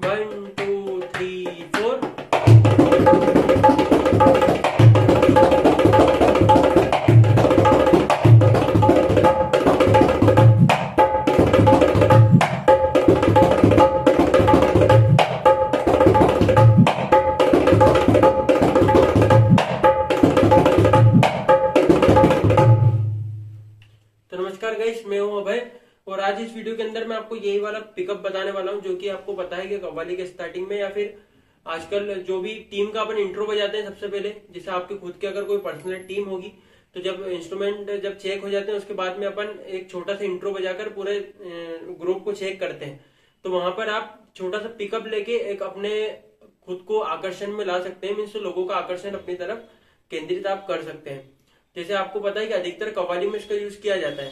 1 2 3 4 इस वीडियो के अंदर मैं आपको यही वाला पिकअप बताने वाला हूं जो कि आपको पता है कि कव्वाली के स्टार्टिंग में या फिर आजकल जो भी टीम का अपन इंट्रो बजाते हैं सबसे पहले, जैसे आपके खुद के अगर कोई पर्सनल टीम होगी तो जब इंस्ट्रूमेंट जब चेक हो जाते हैं उसके बाद में अपन एक छोटा सा इंट्रो बजाकर पूरे ग्रुप को चेक करते हैं, तो वहां पर आप छोटा सा पिकअप लेके एक अपने खुद को आकर्षण में ला सकते हैं, मीन्स लोगों का आकर्षण अपनी तरफ केंद्रित आप कर सकते हैं। जैसे आपको पता है कि अधिकतर कव्वाली में इसका यूज किया जाता है,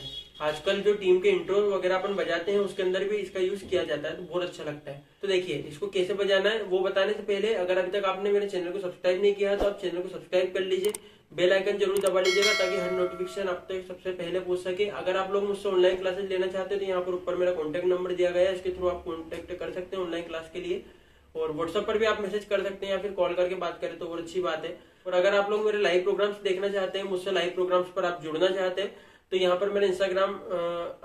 आजकल जो टीम के इंट्रो वगैरह अपन बजाते हैं उसके अंदर भी इसका यूज किया जाता है, तो बहुत अच्छा लगता है। तो देखिए इसको कैसे बजाना है वो बताने से पहले अगर अभी तक आपने मेरे चैनल को सब्सक्राइब नहीं किया है तो आप चैनल को सब्सक्राइब कर लीजिए, बेल आइकन जरूर दबा लीजिएगा ताकि हर नोटिफिकेशन आप तक सबसे पहले पहुंच सके। अगर आप लोग मुझसे ऑनलाइन क्लासेज लेना चाहते हैं तो यहाँ पर ऊपर मेरा कॉन्टैक्ट नंबर दिया गया है, इसके थ्रू आप कॉन्टैक्ट कर सकते हैं ऑनलाइन क्लास के लिए, और व्हाट्सएप पर भी आप मैसेज कर सकते हैं या फिर कॉल करके बात करें तो बहुत अच्छी बात है। और अगर आप लोग मेरे लाइव प्रोग्राम्स देखना चाहते हैं, मुझसे लाइव प्रोग्राम्स पर आप जुड़ना चाहते हैं तो यहाँ पर मेरा इंस्टाग्राम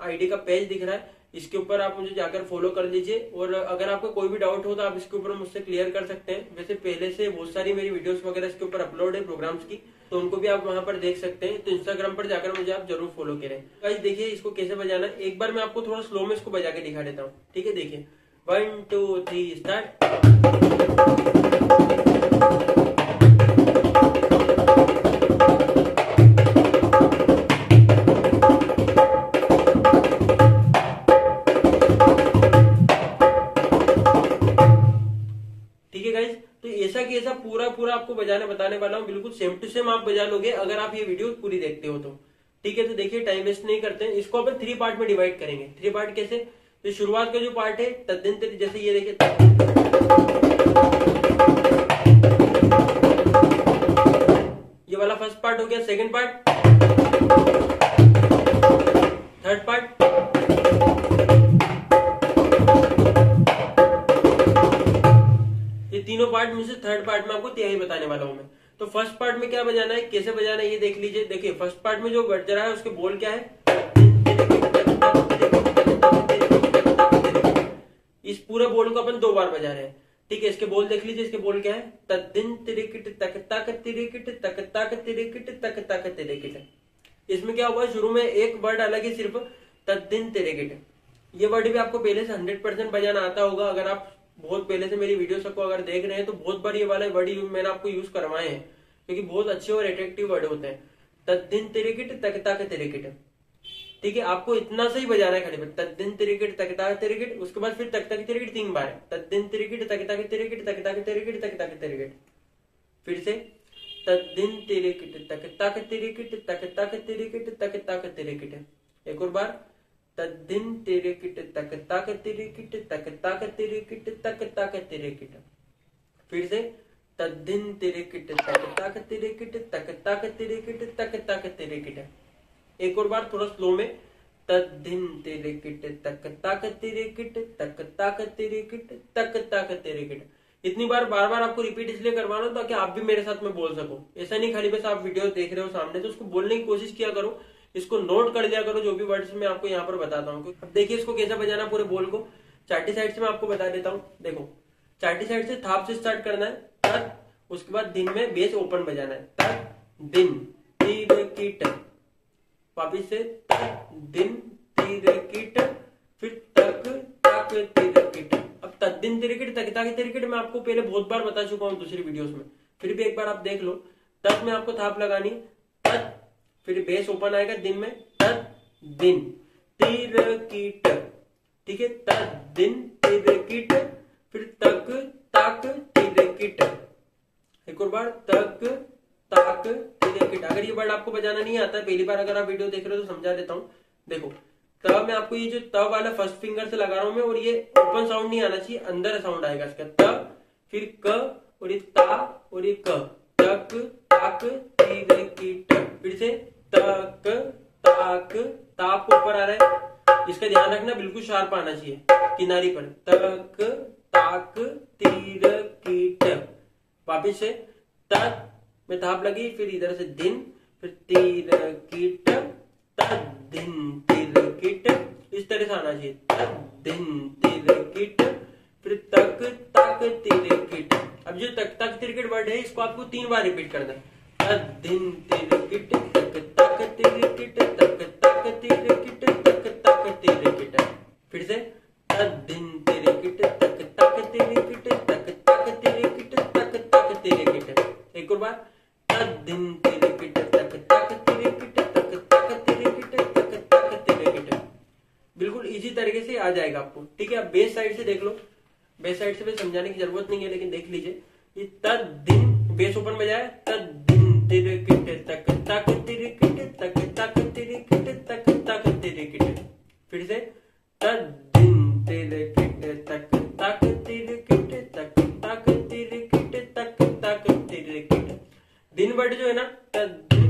आईडी का पेज दिख रहा है, इसके ऊपर आप मुझे जाकर फॉलो कर लीजिए, और अगर आपको कोई भी डाउट हो तो आप इसके ऊपर मुझसे क्लियर कर सकते हैं। वैसे पहले से बहुत सारी मेरी वीडियोस वगैरह इसके ऊपर अपलोड है प्रोग्राम्स की, तो उनको भी आप वहां पर देख सकते हैं, तो इंस्टाग्राम पर जाकर मुझे आप जरूर फॉलो करें। गाइस देखिए इसको कैसे बजाना, एक बार मैं आपको थोड़ा स्लो में इसको बजा के दिखा देता हूँ, ठीक है। देखिए 1 2 3 स्टार्ट। ऐसा पूरा आपको बजाने बताने वाला हूं, बिल्कुल सेम टू सेम आप बजा लोगे अगर आप ये वीडियो पूरी देखते हो तो, ठीक है। तो देखिए टाइम वेस्ट नहीं करते हैं, इसको अपन 3 पार्ट में डिवाइड करेंगे। 3 पार्ट कैसे, तो शुरुआत का जो पार्ट है तद्धिन तेरी, जैसे ये देखिए ये वाला फर्स्ट पार्ट हो गया, सेकंड पार्ट, थर्ड पार्ट, तीनों पार्ट में से थर्ड पार्ट में आपको तिहाई बताने वाला हूं मैं। तो फर्स्ट पार्ट में क्या बजाना है, कैसे बजाना है ये देख लीजिए। देखिए फर्स्ट पार्ट में जो बज रहा है उसके बोल क्या है, इस पूरे बोल को अपन 2 बार बजा रहे हैं, ठीक है। इसके बोल देख लीजिए, इसके बोल क्या है, तद्धिन तिरकिट तकताक तिरकिट तकताक तिरकिट तकताक तिरकिट। इसमें क्या हुआ, शुरू में एक वर्ड अलग है सिर्फ, तद्धिन तिरकिट। ये वर्ड भी आपको पहले से 100% बजाना आता होगा, अगर आप बहुत पहले से मेरी वीडियो सबको अगर देख रहे हैं तो बहुत बार ये वाले वर्ड मैंने आपको यूज करवाए हैं क्योंकि बहुत अच्छे और अट्रैक्टिव वर्ड होते हैं। तद्धिन तिरकिट तकताक तिरकिट, ठीक है। आपको इतना सही बजाना है खाली, तद्धिन तिरकिट तकताक तिरकिट, उसके बाद फिर तकताक तिरकिट 3 बार, तद्धिन तिरकिट तकताक तिरकिट तकताक तिरकिट तकताक तिरकिट, फिर से तद्धिन तिरकिट तकताक तिरकिट तकताक तिरकिट तकताक तिरकिट, एक और बार तद्धिन तिरकिट तकताक तिरकिट तकताक तिरकिट तकताक तिरकिट, फिर से तद्धिन तिरकिट तकताक तिरकिट तकताक तिरकिट तकताक तिरकिट, एक और बार थोड़ा स्लो में, तद्धिन तिरकिट तकताक तिरकिट तकताक तिरकिट तकताक तिरकिट। इतनी बार आपको रिपीट इसलिए करवाना ताकि आप भी मेरे साथ में बोल सको, ऐसा नहीं खाली बस आप वीडियो देख रहे हो सामने, तो उसको बोलने की कोशिश किया करो, इसको नोट कर लिया करो जो भी वर्ड्स मैं आपको यहाँ पर बताता हूँ। अब देखिए इसको कैसे बजाना पूरे बोल को, चार्टी साइड से मैं आपको बता देता हूँ। देखो चार्टी साइड से थाप से स्टार्ट करना है, तद, उसके बाद दिन में बेस ओपन बजाना है, तद दिन तिरकिट, वापिस से तद दिन तिरकिट, फिर तक तक तिरकिट। अब तद दिन तिरकिट तकताक तिरकिट मैं आपको पहले बहुत बार बता चुका हूँ दूसरी वीडियोस में, फिर भी एक बार आप देख लो। तक में आपको थाप लगानी, तद, फिर बेस ओपन आएगा दिन में, तद्धिन तिरकिट, ठीक है, तद्धिन तिरकिट, फिर तक ताक तिरकिट, एक और बार तक ताक तिरकिट। अगर ये वर्ड आपको बजाना नहीं आता, पहली बार अगर आप वीडियो देख रहे हो तो समझा देता हूँ। देखो त में आपको ये जो त वाला फर्स्ट फिंगर से लगा रहा हूं मैं, और ये ओपन साउंड नहीं आना चाहिए, अंदर साउंड आएगा इसका, त फिर क और ये ता और ये क, तक ताक तिरकिट, फिर से तक ताक, ताप को ऊपर आ रहा है, इसका ध्यान रखना बिल्कुल शार्प आना चाहिए किनारी पर, तक ताक वापिस से तक में थाप लगी, फिर इधर से धिन, फिर तिरकिट तद्धिन तिरकिट, इस तरह से आना चाहिए तद्धिन तिरकिट, फिर तक तक तिरकिट। अब जो तक तक तिरकिट वर्ड है इसको आपको 3 बार रिपीट करना है, तद्धिन तिरकिट तक तिरकिट तक तिरकिट तक तिरकिट, फिर से तद्धिन तिरकिट तक तिरकिट तक तिरकिट तक तिरकिट, एक और बार तद्धिन तिरकिट तक तिरकिट तक तिरकिट। बिल्कुल इजी तरीके से आ जाएगा आपको, ठीक है। आप बेस साइड से देख लो, बेस साइड से भी समझाने की जरूरत नहीं है, लेकिन देख लीजिए ये तद्धिन बेस ऊपर में जाए तद्धिन तिरकिट तक तक तिरकिट तक तक तिरकिट तक तक तिरकिट, फिर से तद्धिन तिरकिट तक तक तिरकिट तक तक तिरकिट तक तक तिरकिट। दिन वर्ड जो है ना तद्धिन,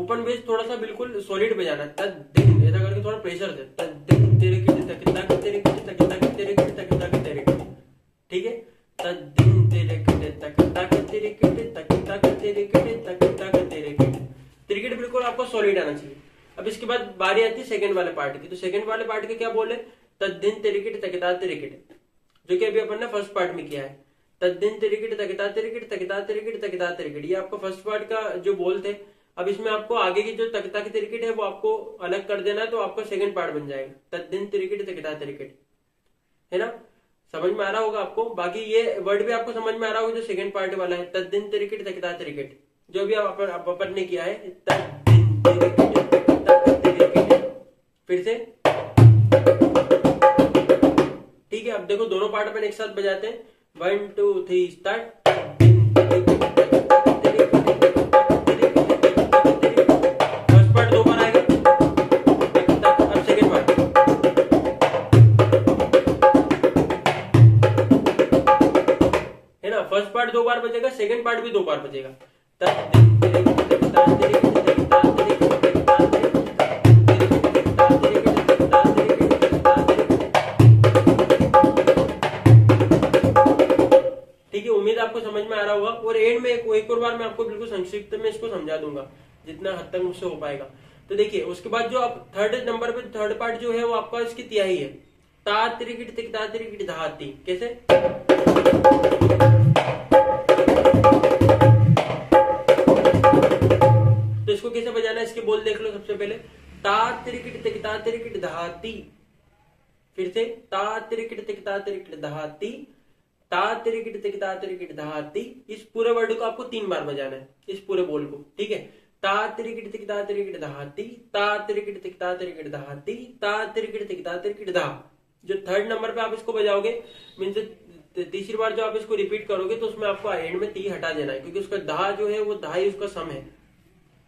ओपन बेस थोड़ा सा बिल्कुल सॉलिड बजाना है तद्धिन, ऐसा करके थोड़ा प्रेशर से तद्धिन तिरकिट तक तक तिरकिट तक तक तिरकिट तक तक तिरकिट, ठीक है। तद्धिन तिरकिट तक तक तिरकिट तक तक तिरकिट तक तक तिरकिट, तिरकिट बिल्कुल आपको सॉलिड आना चाहिए। अब इसके बाद बारी आती है सेकंड वाले पार्ट की, तो सेकंड वाले पार्ट के क्या बोले, तद्धिन तिरकिट तकता तिरकिट, जो कि अभी अपन ने फर्स्ट पार्ट में किया है। तद्धिन तिरकिट तकता तिरकिट तकता तिरकिट तकता तिरकिट, ये आपको फर्स्ट पार्ट का जो बोल थे। अब इसमें आपको आगे की जो तकता की तिरकिट है वो आपको अलग कर देना है, तो आपका सेकंड पार्ट बन जाएगा तद्धिन तिरकिट तकता तिरकिट, है ना। समझ में आ रहा होगा आपको, बाकी ये वर्ड भी आपको समझ में आ रहा होगा जो सेकंड पार्ट वाला है तद्धिन तिरकिट तकता तिरकिट, जो भी अपन ने किया है। तद्धिन तिरकिट फिर से, ठीक है। अब देखो दोनों पार्ट अपन एक साथ बजाते हैं, 1 2 3 स्टार्ट। फर्स्ट पार्ट 2 बार आएगा, अब सेकेंड पार्ट। है ना, फर्स्ट पार्ट 2 बार बजेगा, सेकेंड पार्ट भी 2 बार बजेगा। आपको समझ में आ रहा होगा। और एंड में एक और बार मैं आपको बिल्कुल संक्षिप्त में इसको समझा दूंगा जितना हद तक मुझसे हो पाएगा। तो देखिए उसके बाद जो आप थर्ड नंबर पे थर्ड पार्ट जो है वो आपका इसकी तिहाई है, ता तिरकिट तक ता तिरकिट धाती, कैसे तो इसको कैसे बजाना है इसके बोल देख लो। सबसे पहले ता तिरकिट तक ता तिरकिट धाती, फिर से ता तिरकिट तक ता तिरकिट धाती, ता तिरकिट तक ता तिरकिट धाती। इस पूरे वर्ड को आपको 3 बार बजाना है, इस पूरे बोल को, ठीक है। ता तिरकिट तक ता तिरकिट धाती, ता तिरकिट तक ता तिरकिट धाती, ता तिरकिट तक ता तिरकिट धा। जो थर्ड नंबर पे आप इसको बजाओगे मींस तीसरी बार जो आप इसको रिपीट करोगे तो उसमें आपको एंड में ती हटा देना है, क्योंकि उसका धा जो है वो धा ही उसका सम है,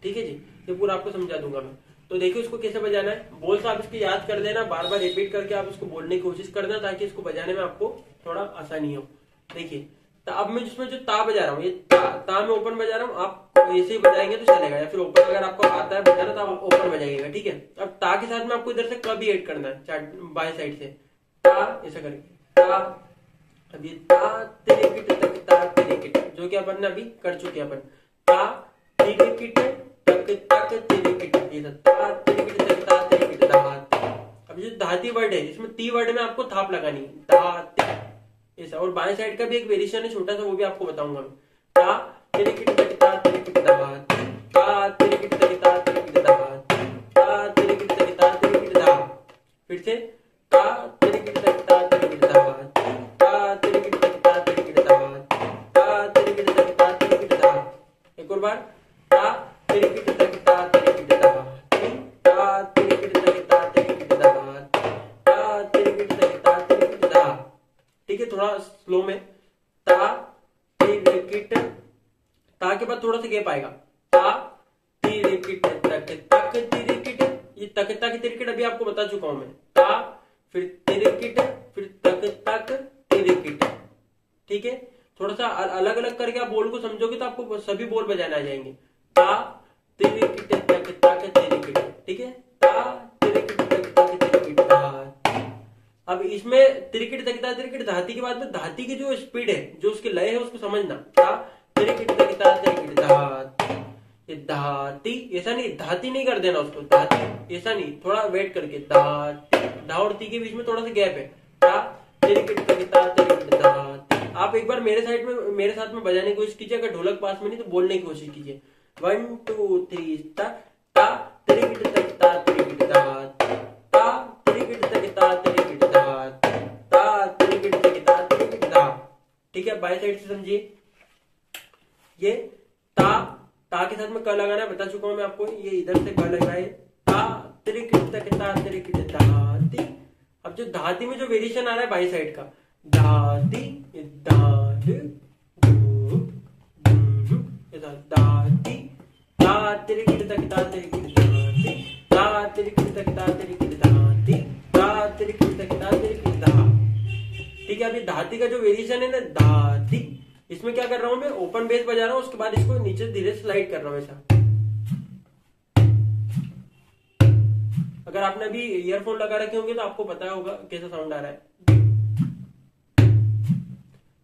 ठीक है जी। ये पूरा आपको समझा दूंगा मैं। तो देखिए उसको कैसे बजाना है, बोल सा आप इसकी याद कर लेना, बार बार रिपीट करके आप इसको बोलने की कोशिश करना ताकि इसको बजाने में आपको थोड़ा आसानी हो। देखिए अब मैं जिसमें जो ता बजा रहा हूँ, ये ता मैं ओपन बजा रहा हूँ, आप ऐसे ही बजाएंगे तो चलेगा, या फिर ओपन अगर आपको आता है बजाना तो आप ओपन बजाइएगा, ठीक है। अब ता के साथ में आपको इधर से क भी ऐड करना है, बाएं साइड से ता ऐसा करके ता। अब ये ता तिरकिट तक ता तिरकिट, जो कि अपन अभी कर चुके हैं अपन, ता तिरकिट तक तक तिरकिट, ये ता तिरकिट तक ता तिरकिट धाती। अब जो धाती वर्ड है इसमें ती वर्ड में आपको थाप लगानी है, धाती ऐसा। और बाएं साइड का भी एक वेरिएशन है छोटा सा, वो भी आपको बताऊंगा मैं। ता तिरकिट तक ता तिरकिट धाती, ता तिरकिट तक ता तिरकिट धाती, ता तिरकिट तक ता तिरकिट धा, फिर से ता तिरकिट तक ता तिरकिट धाती, ता तिरकिट तक ता तिरकिट धाती, ता तिरकिट तक ता तिरकिट धा। एक और बार ता तिरकिट तक ता तिरकिट धाती, ता तिरकिट तक ता तिरकिट धाती, ता तिरकिट तक ता तिरकिट धा, ठीक है। थोड़ा स्लो में ता तिरकिट, ता के बाद थोड़ा सा गैप आएगा, ता तिरकिट तक तक तिरकिट, ये तक तक तिरकिट अभी आपको बता चुका हूं मैं, ता फिर तिरकिट फिर तक तक तिरकिट, ठीक है। थोड़ा सा अलग अलग करके आप बोल को समझोगे तो आपको सभी बोल बजाने आ जाएंगे, ता तिरकिट तक तक तिरकिट, ठीक है। ता तिरकिट तक तक तिरकिट। अब इसमें तिरकिट तकता तिरकिट धाती के बाद में धाती की जो स्पीड है, जो उसके लय है, उसको समझना। तिरकिट तकता तिरकिट धाती, धाती ऐसा नहीं, धाती नहीं कर देना उसको, धाती ऐसा नहीं, थोड़ा वेट करके धाती, धा और ती के बीच में थोड़ा सा गैप है। तिरकिट तकता तिरकिट धाती। आप एक बार मेरे साथ में बजाने की कोशिश कीजिए, अगर ढोलक पास में नहीं तो बोलने की कोशिश कीजिए। 1 2 3 ता ता तिरकिट तकता तिरकिट धाती, ता तिरकिट तकता तिरकिट धाती, ता तिरकिट तकता तिरकिट धा। ठीक है, बाएं साइड से समझिए। ये ता के साथ में क लगाना है, बता चुका हूं मैं आपको। ये इधर से क लगाए, ता तिरकिट तकता तिरकिट धाती। अब जो धाती में जो वेरिएशन आ रहा है बाएं साइड का, धाती धाती तिरकिट तकता तिरकिट धाती, ता तिरकिट तकता तिरकिट धाती, ता तिरकिट तकता तिरकिट धा। ठीक है, अभी धाती का जो वेरिएशन है ना धाती, इसमें क्या कर रहा हूं मैं, ओपन बेस बजा रहा हूं, उसके बाद इसको नीचे धीरे स्लाइड कर रहा हूं ऐसा। अगर आपने अभी ईयरफोन लगा रखे होंगे तो आपको पता होगा कैसा साउंड आ रहा है।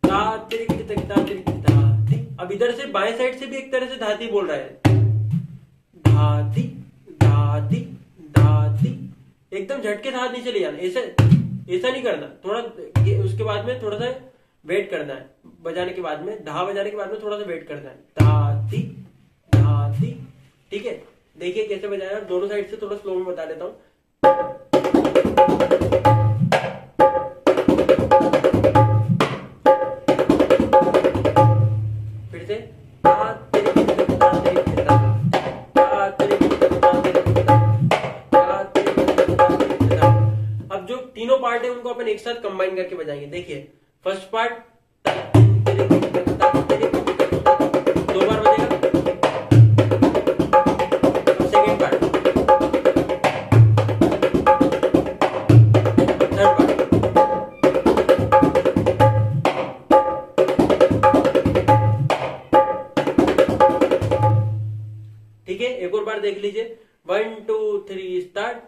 ता तिरकिट तकता तिरकिट धाती। अब इधर से बाएं साइड से भी एक तरह से धाती बोल रहा है, धाती धाती धाती। एकदम झटके साथ नीचे ले जाना, ऐसे ऐसा नहीं करना, थोड़ा उसके बाद में थोड़ा सा वेट करना है बजाने के बाद में, धा बजाने के बाद में थोड़ा सा वेट करना है, धाती धाती। ठीक है, देखिए कैसे बजाना, दोनों साइड से थोड़ा स्लो में बता देता हूं। उनको अपन एक साथ कंबाइन करके बजाएंगे। देखिए फर्स्ट पार्ट दो बार बजेगा, सेकंड पार्ट, थर्ड पार्ट। ठीक है, एक और बार देख लीजिए। 1 2 3 स्टार्ट।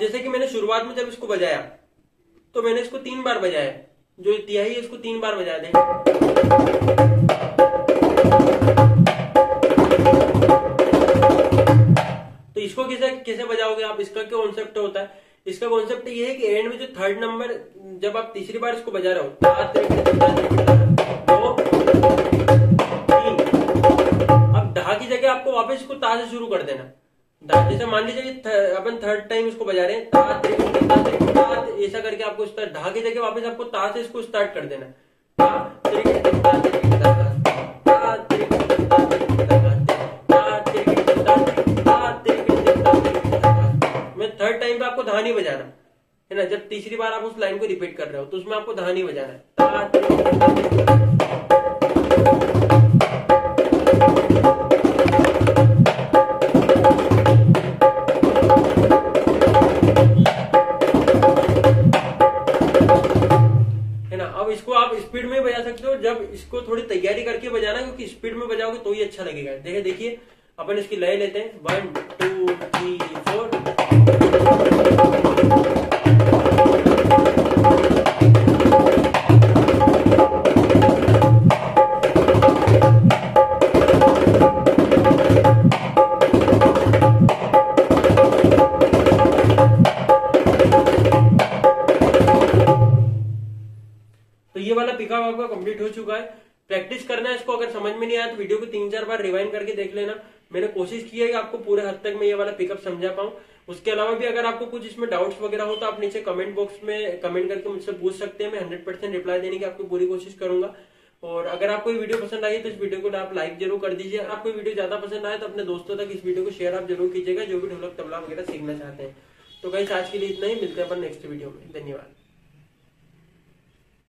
जैसे कि मैंने शुरुआत में जब इसको बजाया तो मैंने इसको 3 बार बजाया, जो तिहाई है इसको 3 बार बजाया दें। तो इसको कैसे कैसे बजाओगे आप, इसका क्या कॉन्सेप्ट होता है? इसका कॉन्सेप्ट ये है कि एंड में जो थर्ड नंबर, जब आप तीसरी बार इसको बजा रहे हो, 2 3, अब धा की जगह आपको वापस इसको ता से शुरू कर देना। जैसे मान लीजिए अपन थर्ड टाइम इसको बजा रहे हैं, ता तिरकिट ता तिरकिट ता, ऐसा करके आपको स्टार्ट, धा की जगह वापस आपको ता से इसको स्टार्ट कर देना। ता तिरकिट ता तिरकिट ता, ता तिरकिट ता तिरकिट ता, ता तिरकिट ता तिरकिट ता, तिरकिट ता तिरकिट ता। मैं थर्ड टाइम पे आपको धा नहीं बजाना है ना, जब तीसरी बार आप उस लाइन को रिपीट कर रहे हो तो उसमें आपको धा नहीं बजाना है। ता तिरकिट ता तिरकिट ता, इसको आप स्पीड में बजा सकते हो। जब इसको थोड़ी तैयारी करके बजाना, क्योंकि स्पीड में बजाओगे तो ही अच्छा लगेगा। देखिए देखिए अपन इसकी लय लेते हैं, 1 2 3 4। आपका कंप्लीट हो चुका है। प्रैक्टिस करना है इसको, अगर समझ में नहीं आया तो वीडियो को 3-4 बार रिवाइंड करके देख लेना। मैंने कोशिश की है कि आपको पूरे हद तक मैं ये वाला पिकअप समझा पाऊं। उसके अलावा भी अगर आपको कुछ इसमें डाउट्स वगैरह हो तो आप नीचे कमेंट बॉक्स में कमेंट करके मुझसे पूछ सकते हैं। मैं 100% रिप्लाई देने की आपको पूरी कोशिश करूंगा। और अगर आपको ये वीडियो पसंद आई तो इस वीडियो को आप लाइक जरूर कर दीजिए। आपको वीडियो ज्यादा पसंद आए तो अपने दोस्तों तक इस वीडियो को शेयर आप जरूर कीजिएगा, जो भी ढोलक तबला वगैरह सीखना चाहते हैं। तो गाइस आज के लिए इतना ही, मिलते हैं अपन नेक्स्ट वीडियो में। धन्यवाद।